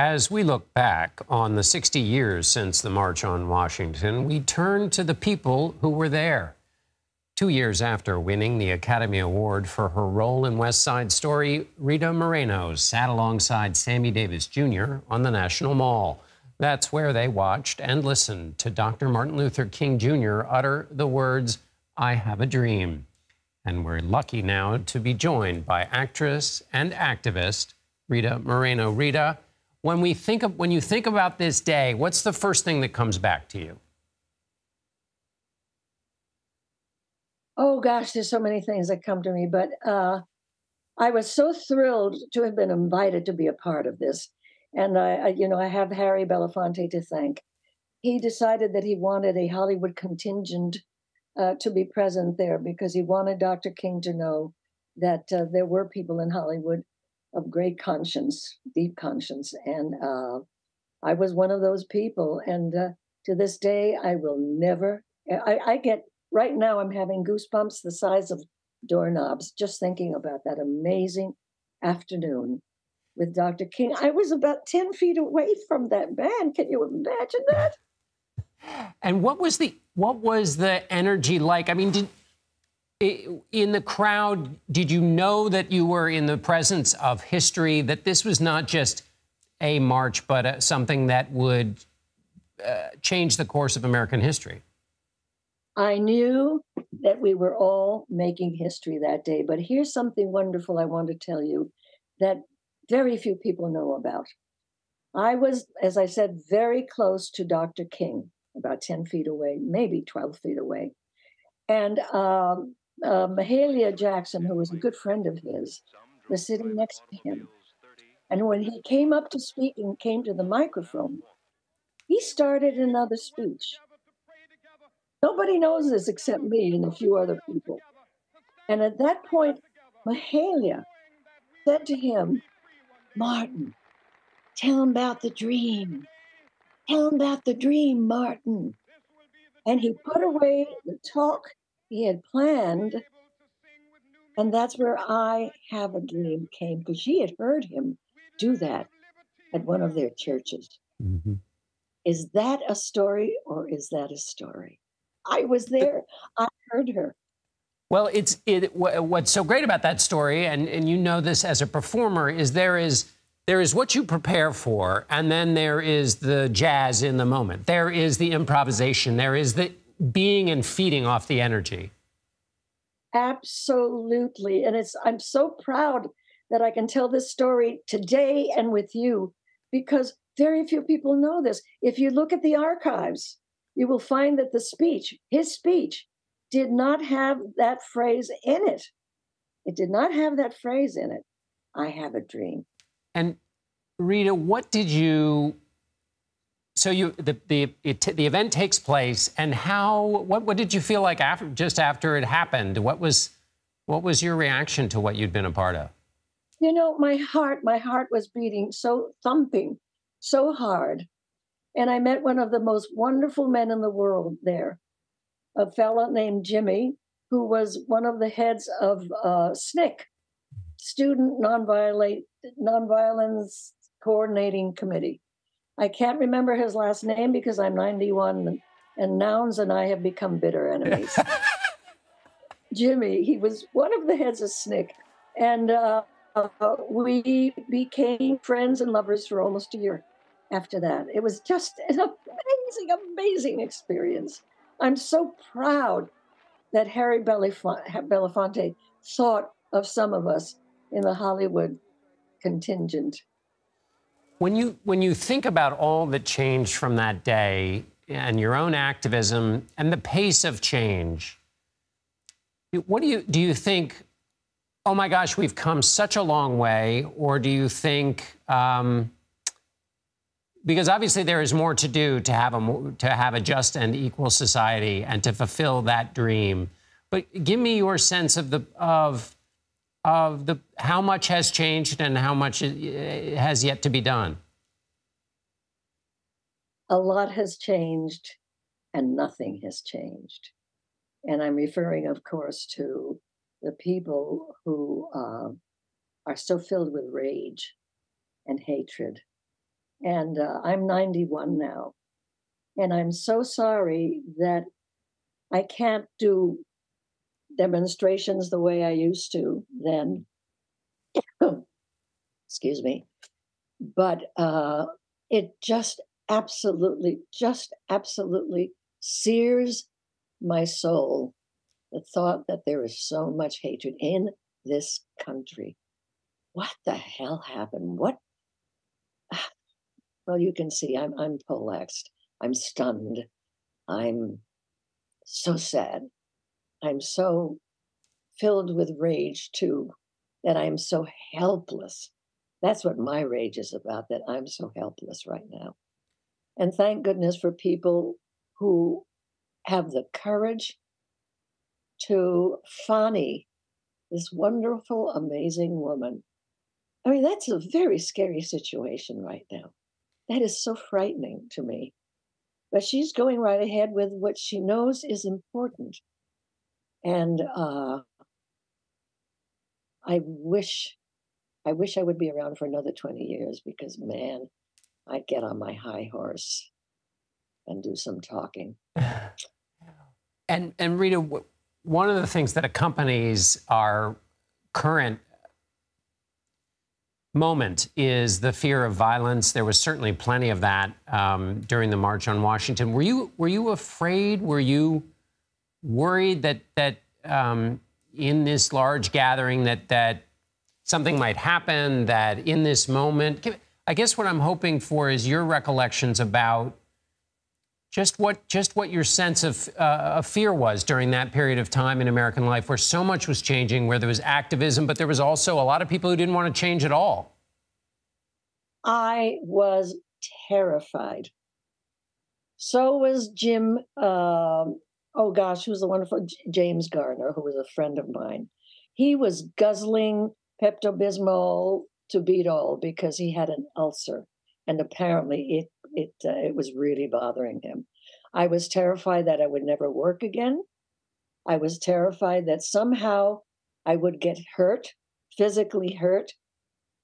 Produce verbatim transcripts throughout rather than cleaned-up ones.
As we look back on the sixty years since the March on Washington, we turn to the people who were there. Two years after winning the Academy Award for her role in West Side Story, Rita Moreno sat alongside Sammy Davis Junior on the National Mall. That's where they watched and listened to Doctor Martin Luther King Junior utter the words, "I have a dream." And we're lucky now to be joined by actress and activist Rita Moreno. Rita, When we think of, when you think about this day, what's the first thing that comes back to you? Oh gosh, there's so many things that come to me, but uh, I was so thrilled to have been invited to be a part of this. And I, I, you know, I have Harry Belafonte to thank. He decided that he wanted a Hollywood contingent uh, to be present there because he wanted Doctor King to know that uh, there were people in Hollywood of great conscience, deep conscience. And uh, I was one of those people. And uh, to this day, I will never, I, I get, right now I'm having goosebumps the size of doorknobs, just thinking about that amazing afternoon with Doctor King. I was about ten feet away from that man. Can you imagine that? And what was the, what was the energy like? I mean, did, in the crowd, did you know that you were in the presence of history, that this was not just a march, but a, something that would uh, change the course of American history? I knew that we were all making history that day, but here's something wonderful I want to tell you that very few people know about. I was, as I said, very close to Doctor King, about ten feet away, maybe twelve feet away. And um, Uh, Mahalia Jackson, who was a good friend of his, was sitting next to him. And when he came up to speak and came to the microphone, he started another speech. Nobody knows this except me and a few other people. And at that point, Mahalia said to him, "Martin, tell him about the dream. Tell him about the dream, Martin." And he put away the talk he had planned, and that's where "I Have a Dream" came, because she had heard him do that at one of their churches. Mm-hmm. Is that a story, or is that a story? I was there. I heard her. Well, it's it. What's so great about that story, and and you know this as a performer, is there is there is what you prepare for, and then there is the jazz in the moment. There is the improvisation. There is the being and feeding off the energy. Absolutely. And it's, I'm so proud that I can tell this story today and with you, because very few people know this. If you look at the archives, you will find that the speech, his speech, did not have that phrase in it. It did not have that phrase in it. "I have a dream." And Rita, what did you... So you, the the it, the event takes place, and how what what did you feel like after just after it happened? What was what was your reaction to what you'd been a part of? You know, my heart my heart was beating so thumping, so hard, and I met one of the most wonderful men in the world there, a fellow named Jimmy, who was one of the heads of uh, S N C C, Student Nonviolate Nonviolence Coordinating Committee. I can't remember his last name because I'm ninety-one, and, and nouns and I have become bitter enemies. Jimmy, he was one of the heads of S N C C, and uh, uh, we became friends and lovers for almost a year after that. It was just an amazing, amazing experience. I'm so proud that Harry Belafonte thought of some of us in the Hollywood contingent. When you, when you think about all that changed from that day and your own activism and the pace of change, what do you, do you think, oh my gosh, we've come such a long way, or do you think, um, because obviously there is more to do to have a, to have a just and equal society and to fulfill that dream, but give me your sense of the, of, of the how much has changed and how much has yet to be done? A lot has changed and nothing has changed. And I'm referring, of course, to the people who uh, are so filled with rage and hatred And uh, I'm ninety-one now. And I'm so sorry that I can't do demonstrations the way I used to then. Excuse me. But uh, it just absolutely, just absolutely sears my soul, the thought that there is so much hatred in this country. What the hell happened? What? Well, you can see I'm, I'm poleaxed. I'm stunned. I'm so sad. I'm so filled with rage, too, that I'm so helpless. That's what my rage is about, that I'm so helpless right now. And thank goodness for people who have the courage to Fani, this wonderful, amazing woman. I mean, that's a very scary situation right now. That is so frightening to me. But she's going right ahead with what she knows is important. And uh, I wish, I wish I would be around for another twenty years, because, man, I'd get on my high horse and do some talking. and, and Rita, one of the things that accompanies our current moment is the fear of violence. There was certainly plenty of that um, during the March on Washington. Were you, were you afraid? Were you worried that, that um, in this large gathering that, that something might happen, that in this moment? I guess what I'm hoping for is your recollections about just what, just what your sense of, uh, of fear was during that period of time in American life, where so much was changing, where there was activism, but there was also a lot of people who didn't want to change at all. I was terrified. So was Jim, um, oh gosh, who's the wonderful James Gardner, who was a friend of mine. He was guzzling Pepto-Bismol to beat all because he had an ulcer, and apparently it It, uh, it was really bothering him. I was terrified that I would never work again. I was terrified that somehow I would get hurt, physically hurt,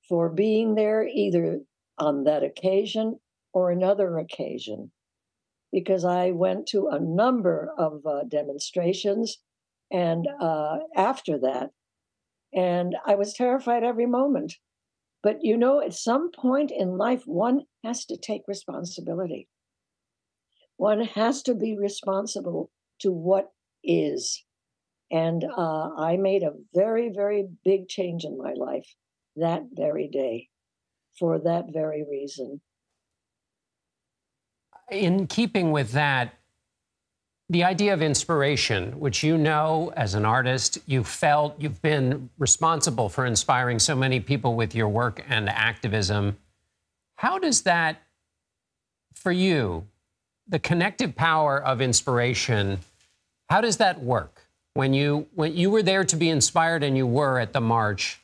for being there either on that occasion or another occasion, because I went to a number of uh, demonstrations and uh, after that, and I was terrified every moment. But, you know, at some point in life, one has to take responsibility. One has to be responsible to what is. And uh, I made a very, very big change in my life that very day for that very reason. In keeping with that, the idea of inspiration, which you know as an artist, you felt you've been responsible for inspiring so many people with your work and activism. How does that, for you, the connective power of inspiration, how does that work? When you, when you were there to be inspired, and you were at the march,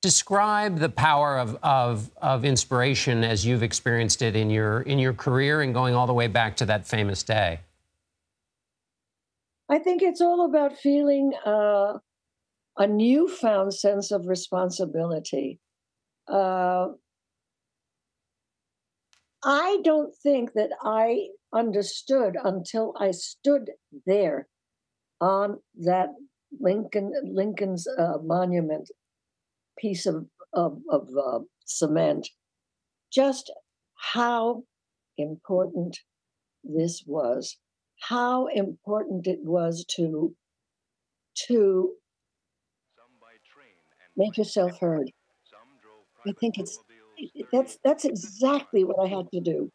describe the power of, of, of inspiration as you've experienced it in your, in your career and going all the way back to that famous day. I think it's all about feeling uh, a newfound sense of responsibility. Uh, I don't think that I understood until I stood there on that Lincoln Lincoln's uh, monument piece of, of, of uh, cement, just how important this was. How important it was to, to make yourself heard. I think it's, that's, that's exactly what I had to do.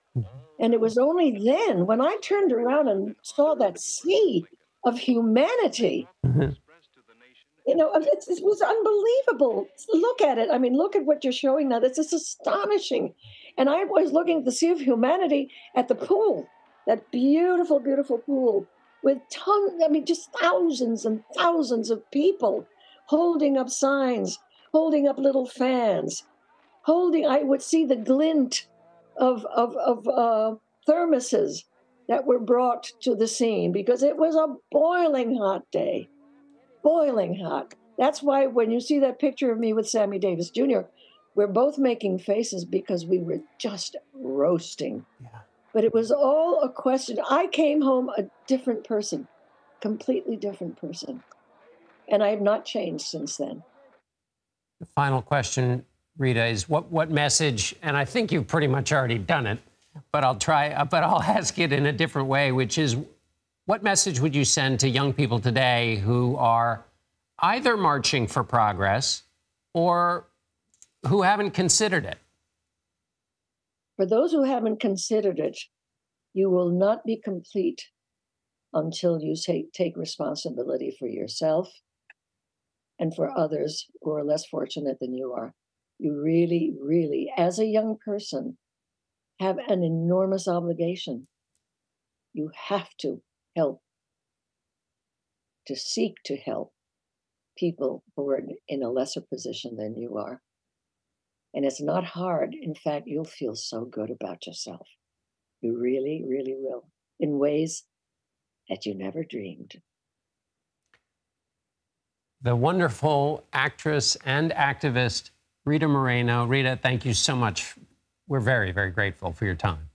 And it was only then, when I turned around and saw that sea of humanity, you know, it's, it was unbelievable. Look at it. I mean, look at what you're showing now. This is astonishing. And I was looking at the sea of humanity at the pool. That beautiful, beautiful pool with tons, I mean, just thousands and thousands of people holding up signs, holding up little fans, holding, I would see the glint of, of, of uh, thermoses that were brought to the scene, because it was a boiling hot day, boiling hot. That's why when you see that picture of me with Sammy Davis Junior, We're both making faces because we were just roasting. Yeah. But it was all a question. I came home a different person, completely different person. And I have not changed since then. The final question, Rita, is what, what message, and I think you've pretty much already done it, but I'll try, but I'll ask it in a different way, which is, what message would you send to young people today who are either marching for progress or who haven't considered it? For those who haven't considered it, you will not be complete until you take, take responsibility for yourself and for others who are less fortunate than you are. You really, really, as a young person, have an enormous obligation. You have to help, to seek to help people who are in a lesser position than you are. And it's not hard. In fact, you'll feel so good about yourself. You really, really will, in ways that you never dreamed. The wonderful actress and activist, Rita Moreno. Rita, thank you so much. We're very, very grateful for your time.